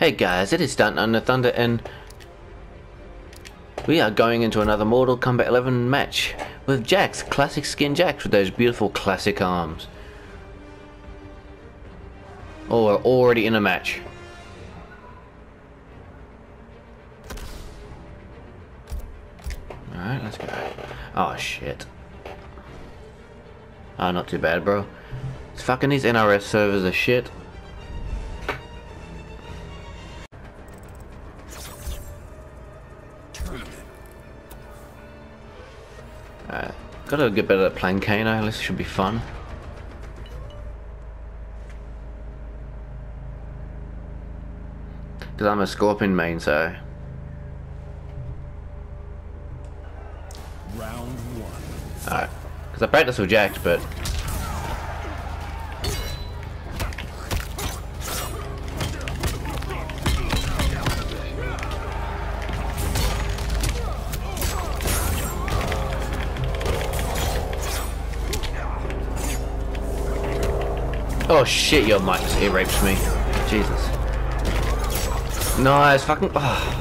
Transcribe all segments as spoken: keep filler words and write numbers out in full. Hey guys, it is DownUnderThunder and we are going into another Mortal Kombat eleven match with Jax, classic skin Jax with those beautiful classic arms. Oh, we're already in a match. Alright, let's go. Oh shit. Oh, not too bad, bro. It's fucking these N R S servers are shit. Alright, gotta get better at playing Kano, this should be fun. Because I'm a Scorpion main, so. Round one. Alright, because I practice with Jax, but. Oh shit, your mic just ear rapes me. Jesus. Nice, fucking. Oh.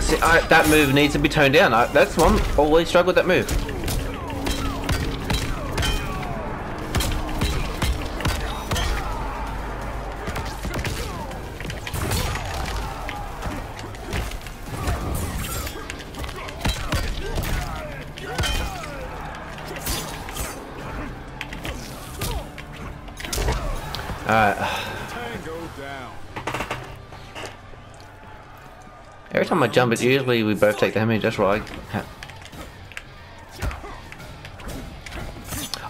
See, I, that move needs to be toned down. I, that's one. Always struggle with that move. Alright. Every time I jump, it usually we both take damage. That's right.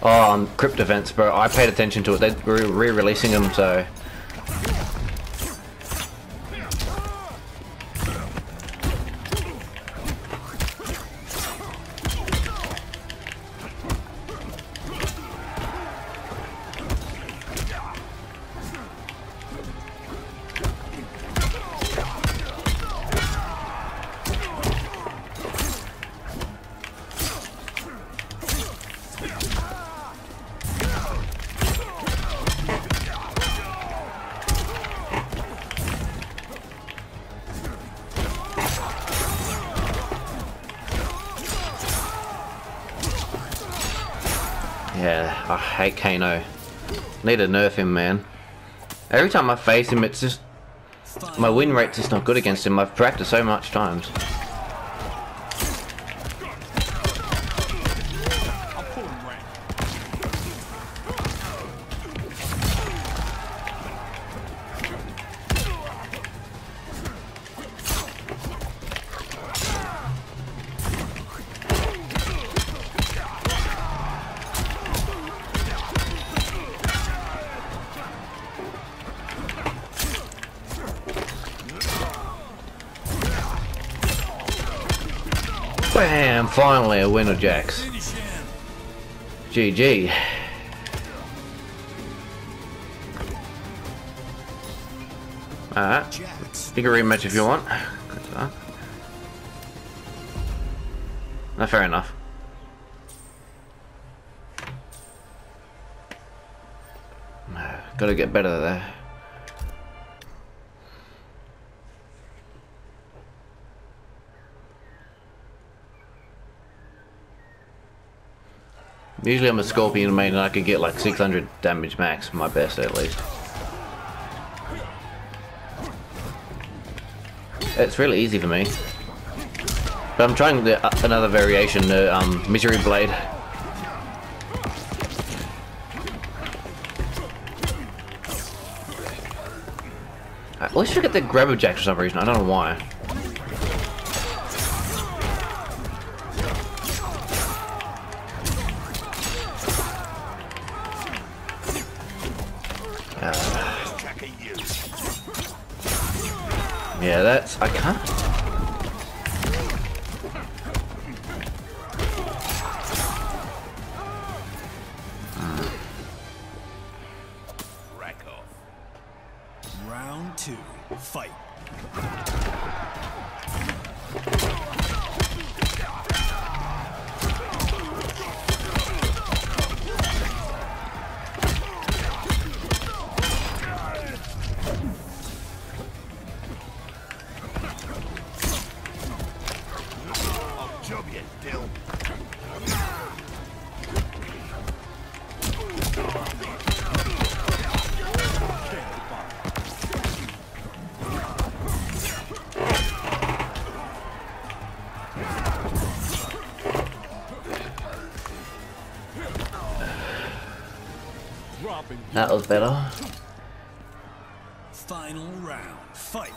Oh, um, Crypt Events, bro. I paid attention to it. They were re-releasing them, so. Yeah, I hate Kano. Need to nerf him, man. Every time I face him, it's just my win rate's just not good against him. I've practiced so much times. Bam! Finally a win of Jax. G G. Alright. You can rematch if you want. No, fair enough. Gotta get better there. Usually I'm a Scorpion main and I could get like six hundred damage max, my best at least. It's really easy for me. But I'm trying the, uh, another variation, the um, Misery Blade. I always forget the Grabber Jacks for some reason, I don't know why. Yeah, that's. I can't. Mm. Round two, fight. That was better. Final round, fight.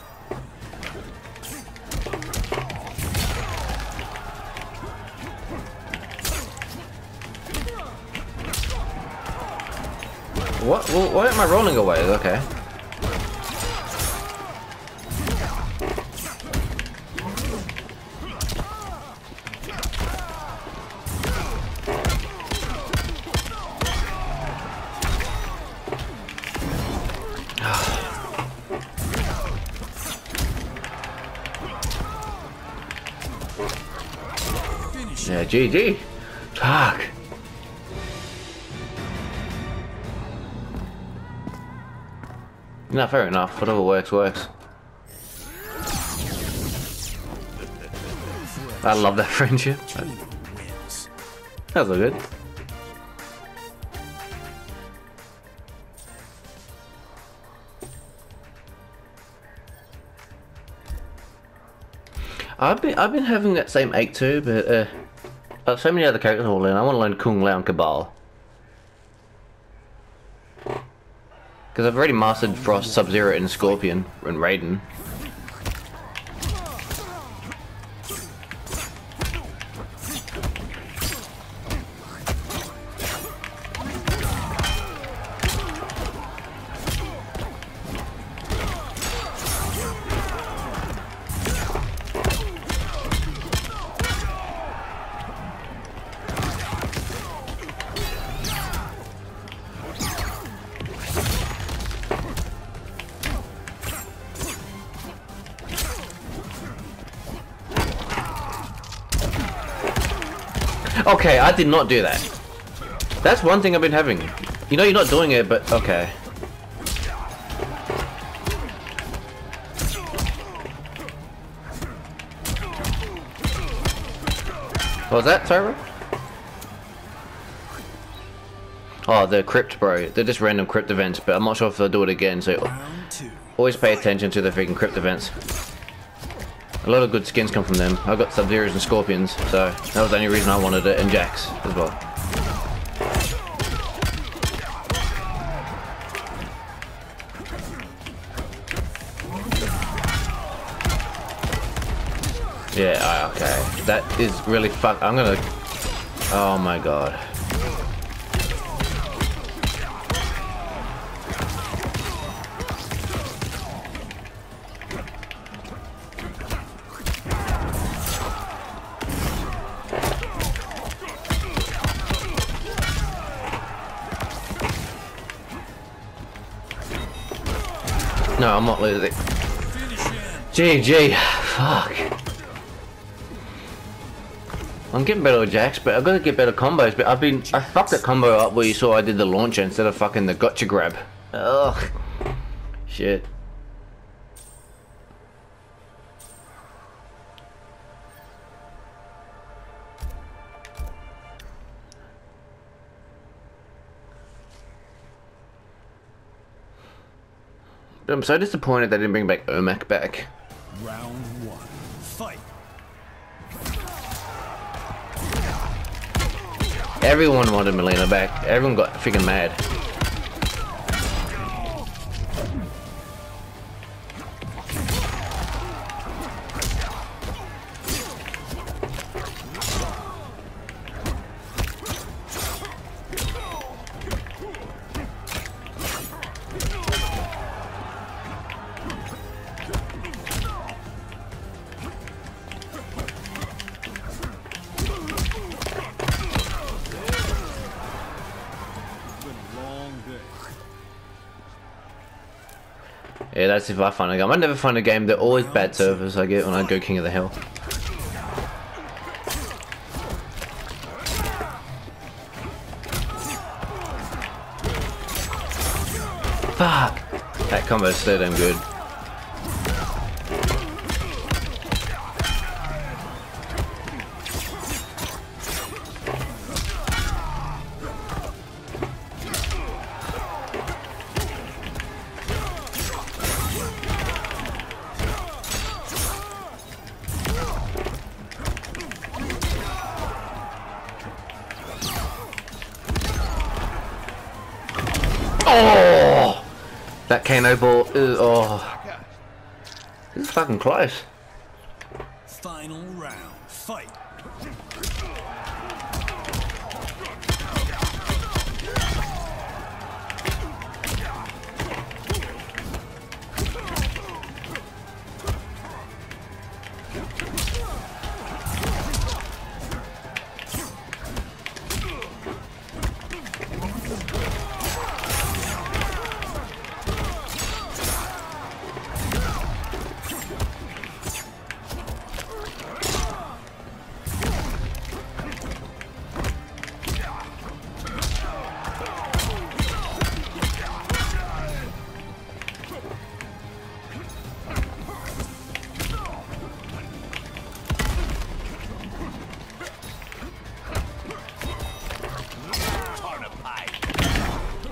What? Well, why am I rolling away? Okay. Yeah, G G. Fuck. No, fair enough. Whatever works, works. I love that friendship. That was good. I've been I've been having that same ache too, but uh, I have so many other characters all in. I want to learn Kung Lao and Cabal. Because I've already mastered Frost, Sub-Zero, and Scorpion, and Raiden. Okay, I did not do that. That's one thing I've been having. You know you're not doing it, but okay. What was that, sorry? Oh, the crypt, bro. They're just random crypt events, but I'm not sure if they'll do it again, so always pay attention to the freaking crypt events. A lot of good skins come from them. I've got Sub-Zeros and Scorpions, so that was the only reason I wanted it, and Jax as well. Yeah, okay. That is really fuck. I'm gonna... Oh my god. No, I'm not losing. G G. Fuck. I'm getting better with Jax, but I've got to get better combos. But I've been... I fucked that combo up where you saw I did the launcher instead of fucking the gotcha grab. Ugh. Shit. I'm so disappointed they didn't bring back Ermac back. Round one, fight. Everyone wanted Melina back. Everyone got freaking mad. Yeah, that's if I find a game. I never find a game. They're always bad servers I get when I go King of the Hill. Fuck! That combo's so damn good. Oh! That Kano ball is, oh, this is fucking close. Final round, fight.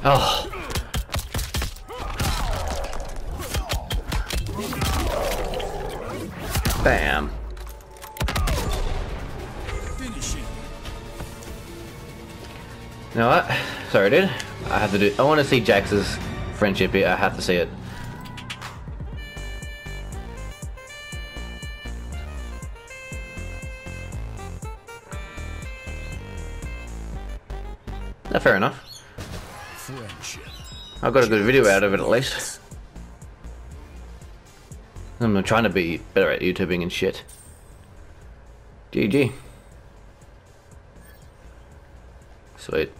Oh. Bam. Finish it. You know what? Sorry, dude. I have to do. I want to see Jax's friendship here. I have to see it. No, fair enough. I got a good video out of it at least. I'm trying to be better at YouTubing and shit. G G. Sweet.